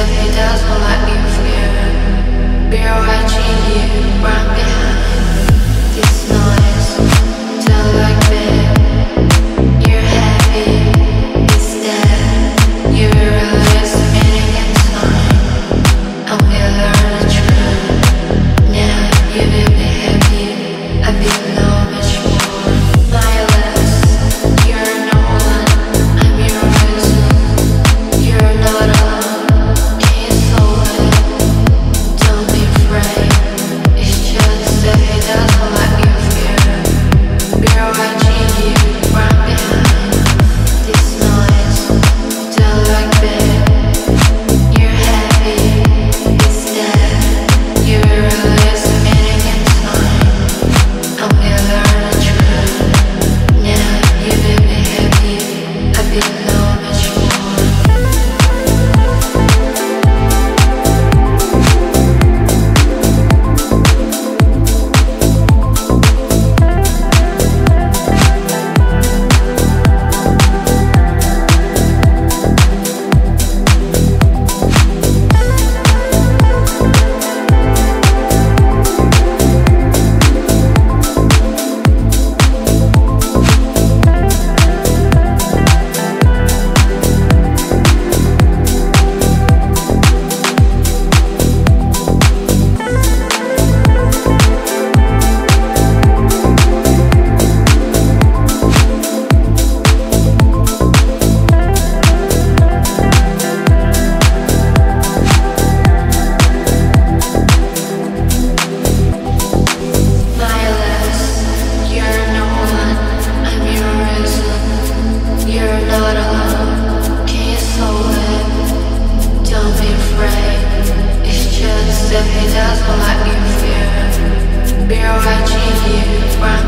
If he doesn't let you fear, be right in you.